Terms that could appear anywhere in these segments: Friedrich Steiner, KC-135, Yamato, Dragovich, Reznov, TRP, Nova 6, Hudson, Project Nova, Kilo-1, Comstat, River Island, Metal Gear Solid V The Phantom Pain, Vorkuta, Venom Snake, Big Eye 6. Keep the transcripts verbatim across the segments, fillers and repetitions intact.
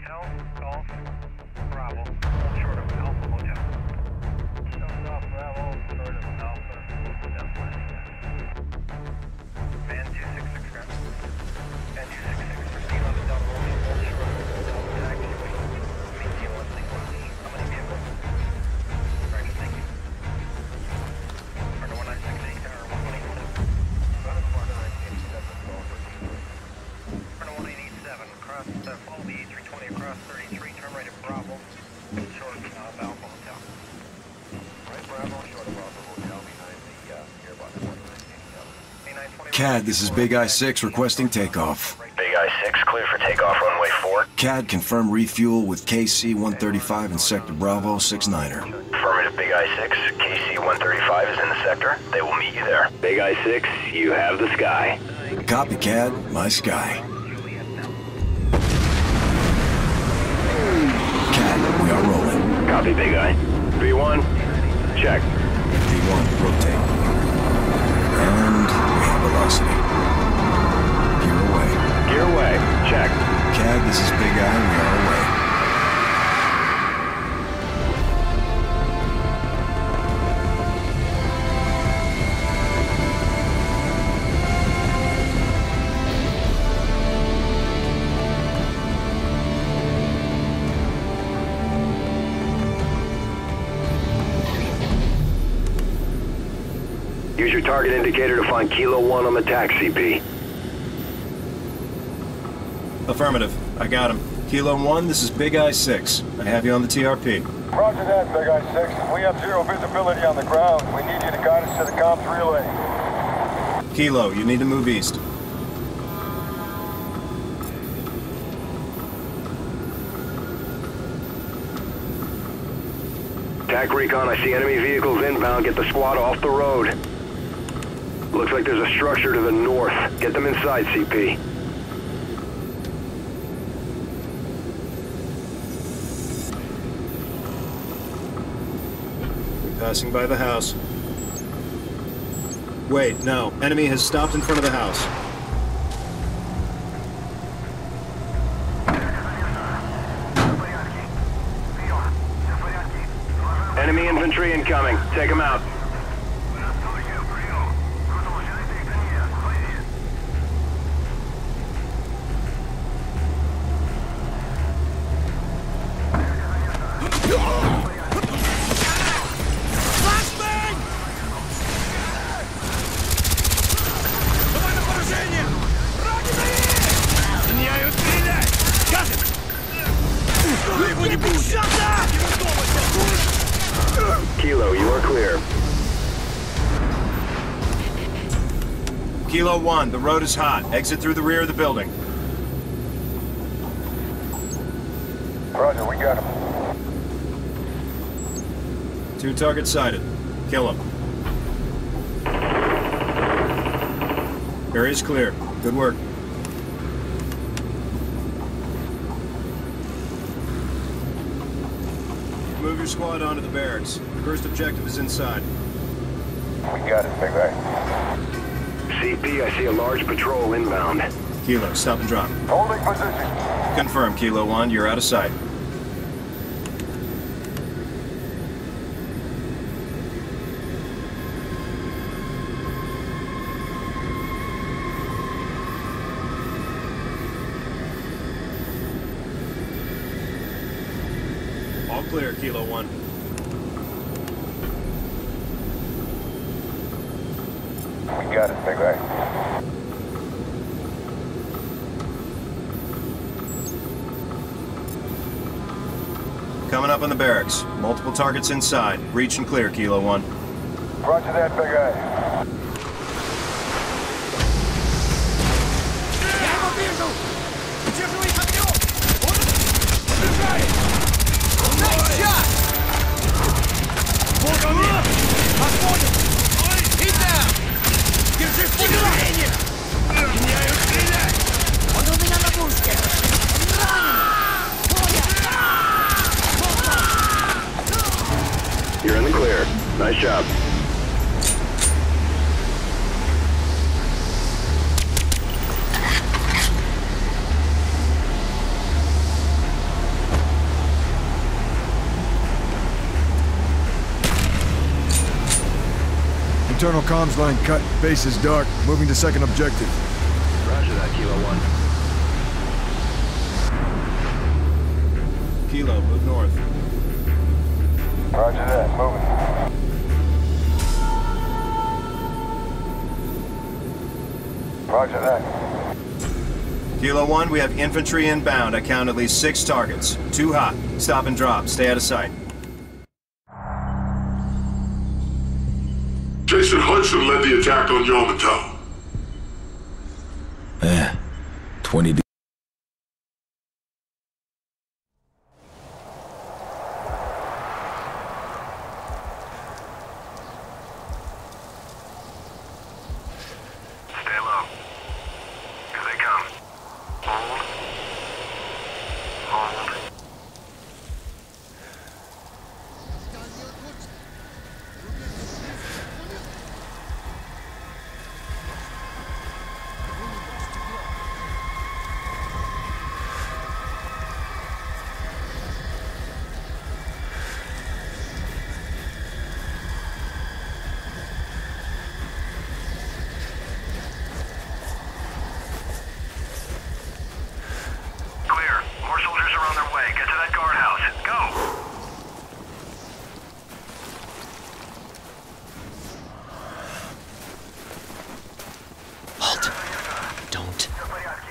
Hotel, Golf, Bravo, short of Alpha Hotel. Showing off Bravo, short of Alpha, Hotel. Man two six six, ground. Man two six six, proceed on the down rolling, hold short of Hotel, T A C, meet you on Lake. How many vehicles? Roger, thank you. Order one nine six eight, tower one twenty-seven. Run as far as I can, step as well for one eight eight seven, cross, uh, follow the E three twenty across thirty-three, turn right at Bravo, short of uh, Alpha Hotel. Right, Bravo, short of Alpha Hotel, behind the uh, gearbox. C A D, this is Big Eye six requesting takeoff. Big Eye six, clear for takeoff, runway four. C A D, confirm refuel with K C one thirty-five in sector Bravo, six niner. Affirmative, Big Eye six, K C one thirty-five is in the sector, they will meet you there. Big Eye six, you have the sky. Copy, C A D, my sky. We are rolling. Copy, Big Eye. V one, check. V one, rotate. And we have velocity. Gear away. Gear away, check. C A D, this is Big Eye, we are away. Use your target indicator to find Kilo one on the T A C, C P. Affirmative. I got him. Kilo one, this is Big Eye six. I have you on the T R P. Roger that, Big Eye six. We have zero visibility on the ground. We need you to guide us to the comms relay. Kilo, you need to move east. T A C recon, I see enemy vehicles inbound. Get the squad off the road. Looks like there's a structure to the north. Get them inside, C P. Passing by the house. Wait, no. Enemy has stopped in front of the house. Enemy infantry incoming. Take them out. Kilo one, the road is hot. Exit through the rear of the building. Roger, we got him. Two targets sighted. Kill him. Area's clear. Good work. Move your squad onto the barracks. The first objective is inside. We got it, Big Eye. C P, I see a large patrol inbound. Kilo, stop and drop. Holding position. Confirm, Kilo one, you're out of sight. All clear, Kilo one. We got it, Big Eye. Coming up on the barracks. Multiple targets inside. Reach and clear, Kilo one. Roger that, Big Eye. Nice shot! He's down! You're in the clear. Nice job. Internal comms line cut. Base is dark. Moving to second objective. Roger that, Kilo one. Kilo, move north. Roger that, moving. Roger that. Kilo one, we have infantry inbound. I count at least six targets. Too hot. Stop and drop. Stay out of sight. Jason Hudson led the attack on Yamato. Eh. twenty degrees.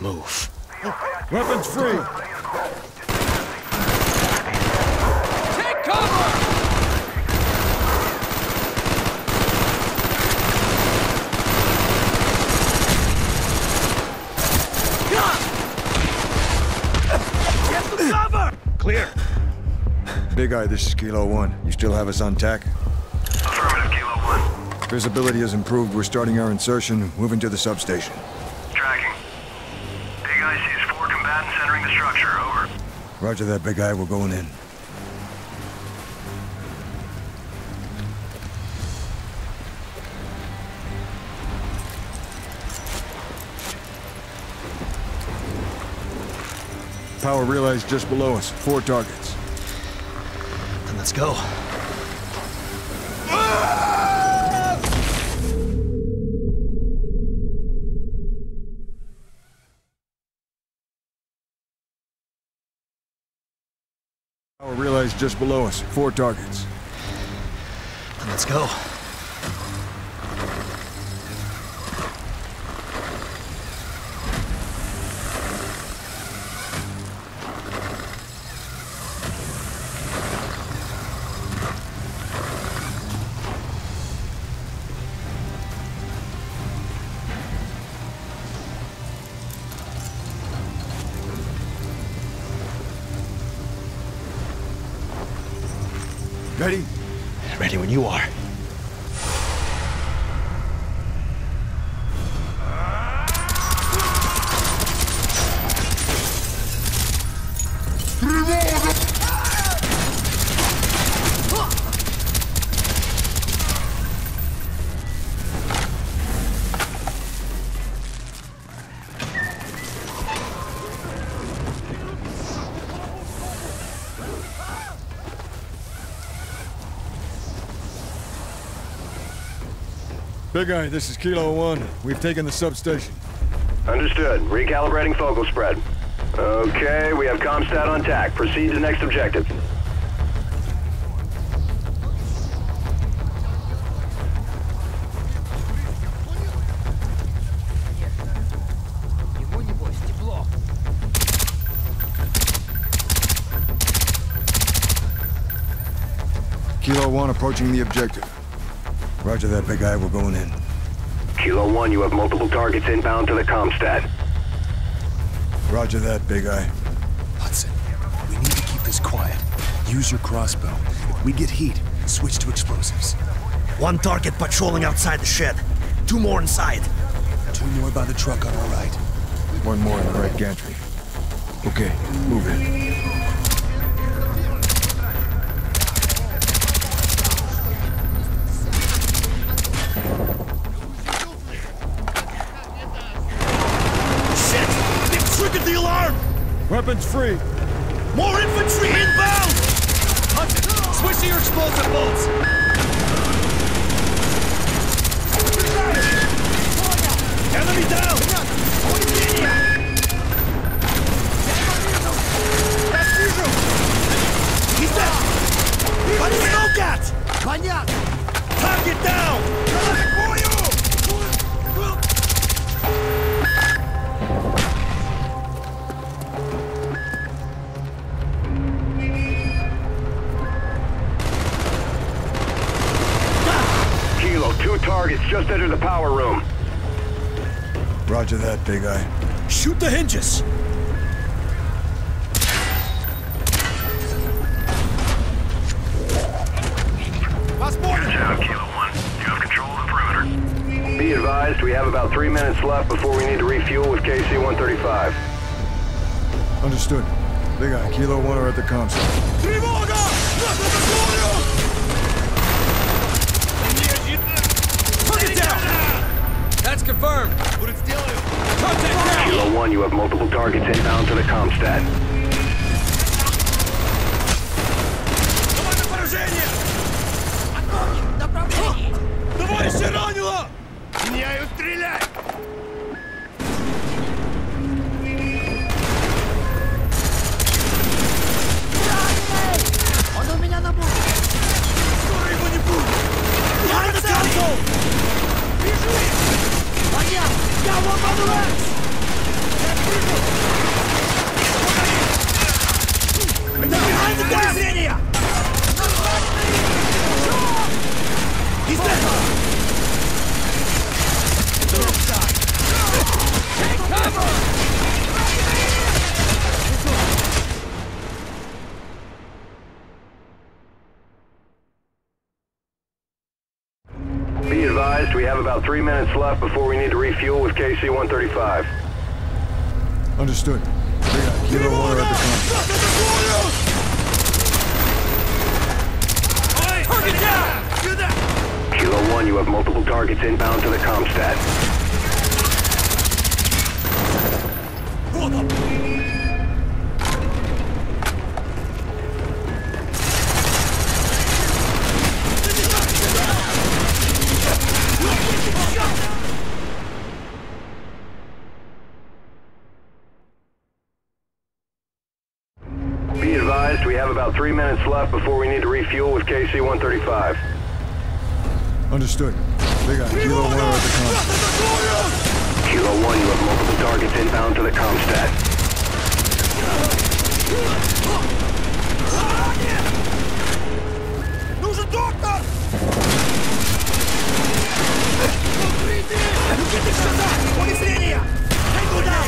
Move. Weapons free! Take cover! Get some cover! Clear! Big Eye, this is Kilo one. You still have us on T A C? Affirmative, Kilo one. Visibility has improved. We're starting our insertion, moving to the substation. Entering the structure, over. Roger that, Big Eye. We're going in. Power relays just below us. Four targets. Then let's go. Power relays just below us. Four targets. And let's go. Ready? Ready when you are. Big Eye, this is Kilo one. We've taken the substation. Understood. Recalibrating focal spread. Okay, we have Comstat on T A C. Proceed to next objective. Kilo one approaching the objective. Roger that, Big Eye. We're going in. Kilo one, you have multiple targets inbound to the Comstat. Roger that, Big Eye. Hudson, we need to keep this quiet. Use your crossbow. If we get heat, switch to explosives. One target patrolling outside the shed. Two more inside. Two more by the truck on our right. One more in the right gantry. Okay, move in. Weapons free. More infantry inbound! Hudson, switch to your explosive bolts! Get down! Kilo, two targets just entered the power room. Roger that, Big Eye. Shoot the hinges! We have about three minutes left before we need to refuel with K C one thirty-five. Understood. Big Eye, Kilo one are at the comms. Put it down! That's confirmed. Kilo one, you have multiple targets inbound to the Comstat. Three minutes left before we need to refuel with K C one thirty-five. Understood. Yeah, Kilo one at the comms. Target down! Kilo one, you have multiple targets inbound to the Comstat. Three minutes left before we need to refuel with K C one thirty-five. Understood. Big Eye, Kilo one at the comms. Kilo one, you have multiple targets inbound to the Comstat. Нужен доктор! Идите сюда! Унесление! Куда?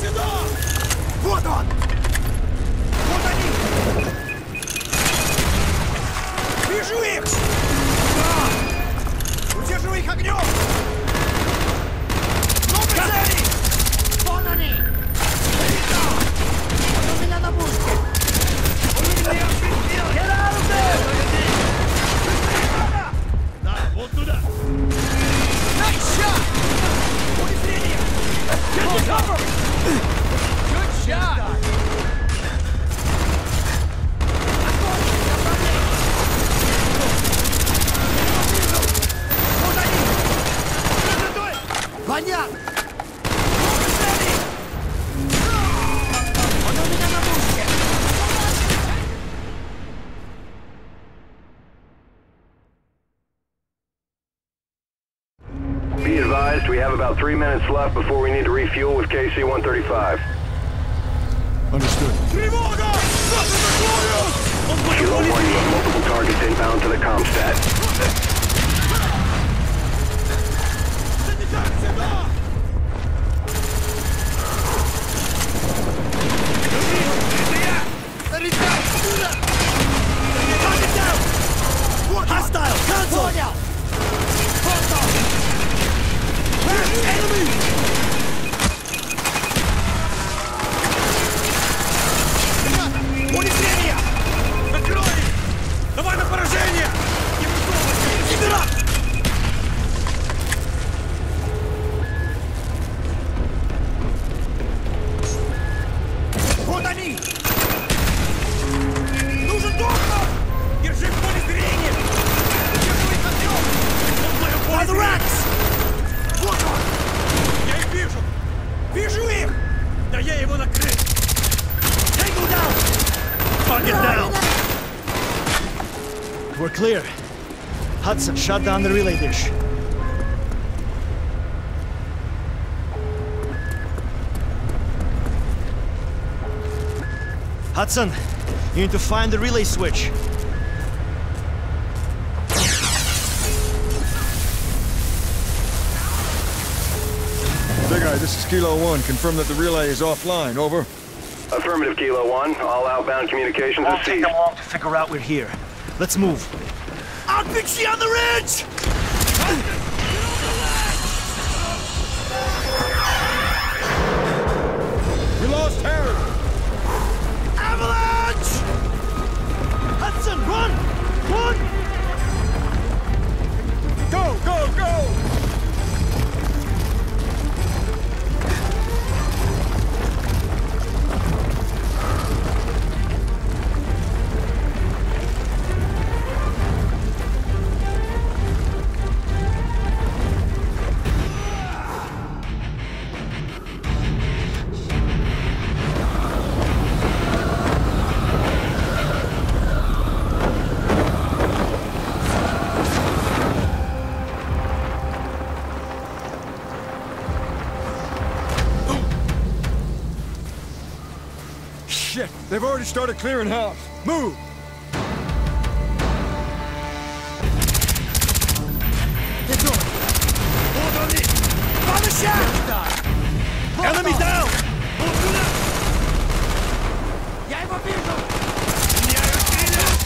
Сюда! Вот он! Вижу их! Да! Удержу их огнем! Много целей! Вон они! Он у меня на пушке! У меня пиздец! Get out of there! Да, вот туда! Nice shot! Унесление! Get the cover! Good shot! Ваня! Он у меня на пушке! Be advised, we have about three minutes left before we need to refuel with K C one thirty-five. Understood. Тревога! Kilo one, you have multiple targets inbound to the Comstat. Hostile! Cancel! Hostile! Enemy! Унесление! Закрой! Давай на поражение! Сидора! We're clear. Hudson, shut down the relay dish. Hudson, you need to find the relay switch. Big Eye, this is Kilo one. Confirm that the relay is offline. Over. Affirmative, Kilo one. All outbound communications are ceased. It won't take them long to figure out we're here. Let's move. R P G on the ridge! We lost Harry! Avalanche! Hudson, run! Run! Go, go, go! They've already started clearing house. Move! Get going! Hold on it! By the shaft! Enemy down!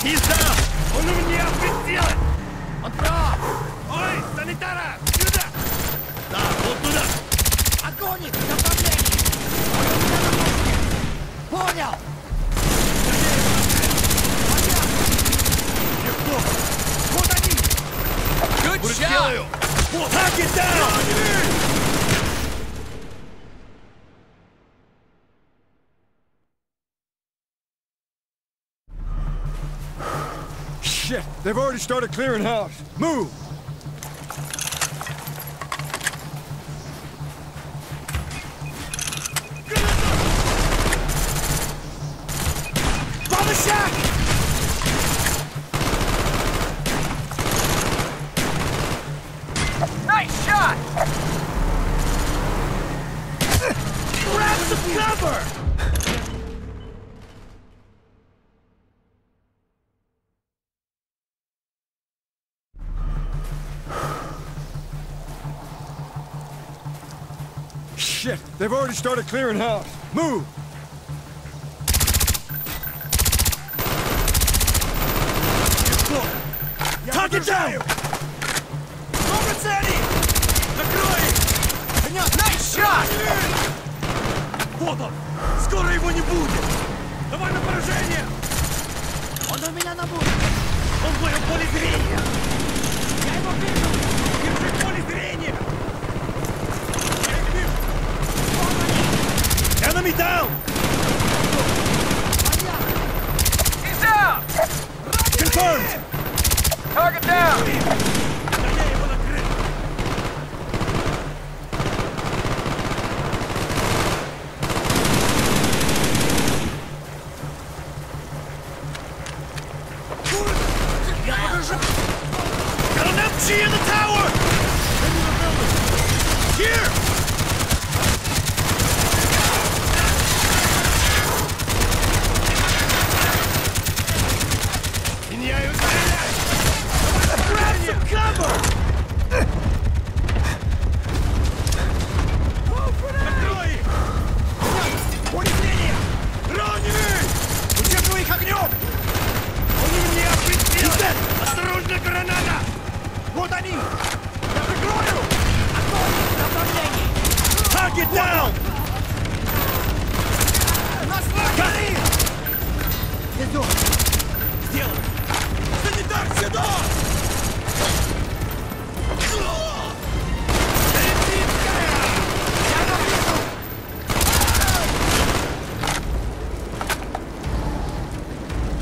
He's down! Ой, санитара! Сюда! Да, вот туда! Огонь! Направление! Понял! Good shot! We'll hack it down! Shit! They've already started clearing house. Move! Bomb the shack! Cover! Shit! They've already started clearing house. Move! Tuck it down! Nice shot! Вот он! Скоро его не будет! Давай на поражение! Он у меня на будет! Он в моем поле зрения! Я его вижу! Держи в поле зрения! Я их вижу! Enemy down! He's down! Confirmed! Target down!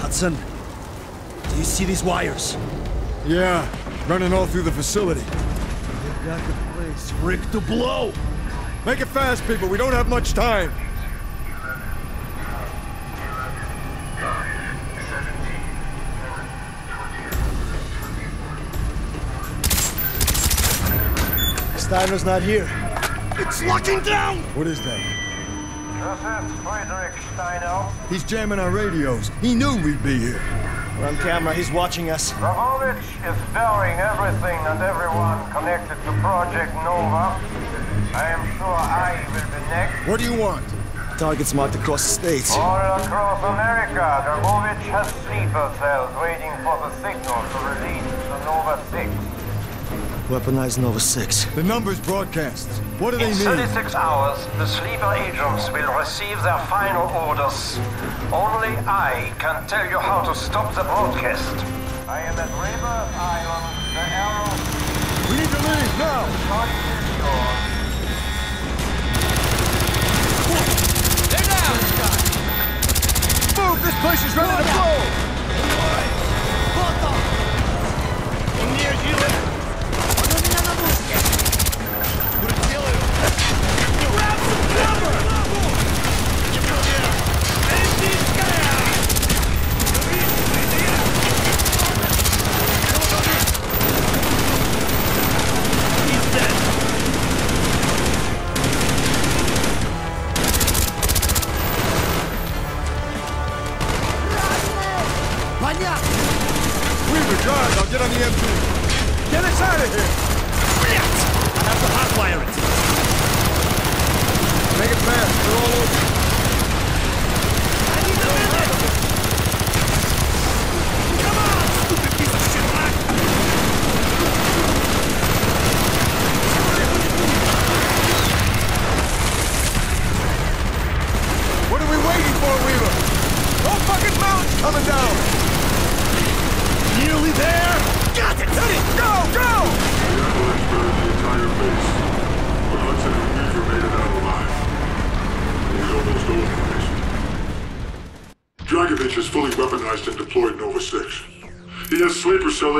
Hudson, do you see these wires? Yeah, running all through the facility. They've got the place rigged to blow! Make it fast, people, we don't have much time! Steiner's not here. It's locking down! What is that? This is Friedrich Steiner. He's jamming our radios. He knew we'd be here. We're on camera. He's watching us. Dragovich is failing everything and everyone connected to Project Nova. I am sure I will be next. What do you want? Targets marked across states. All across America, Dragovich has sleeper cells waiting for the signal to release the Nova six. Weaponized Nova six. The numbers broadcast. What do they need? In thirty-six hours, the sleeper agents will receive their final orders. Only I can tell you how to stop the broadcast. I am at River Island. The arrow... We need to leave now! They're down! Move! This place is ready to blow! What the...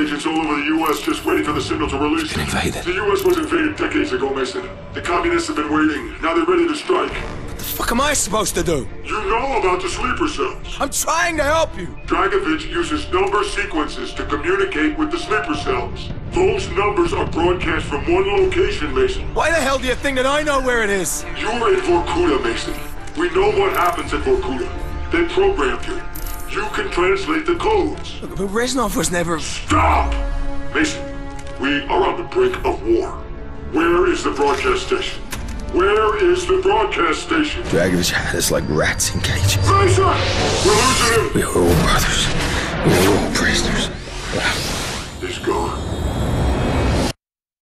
agents all over the U S just waiting for the signal to release. Been invaded. The U S was invaded decades ago, Mason. The communists have been waiting. Now they're ready to strike. What the fuck am I supposed to do? You know about the sleeper cells. I'm trying to help you. Dragovich uses number sequences to communicate with the sleeper cells. Those numbers are broadcast from one location, Mason. Why the hell do you think that I know where it is? You're in Vorkuta, Mason. We know what happens at Vorkuta. They programmed you. You can translate the codes. But Reznov was never... Stop! Mason, we are on the brink of war. Where is the broadcast station? Where is the broadcast station? Dragovich had us like rats in cages. Mason! We're losing him! We were all brothers. We were all prisoners. He's gone.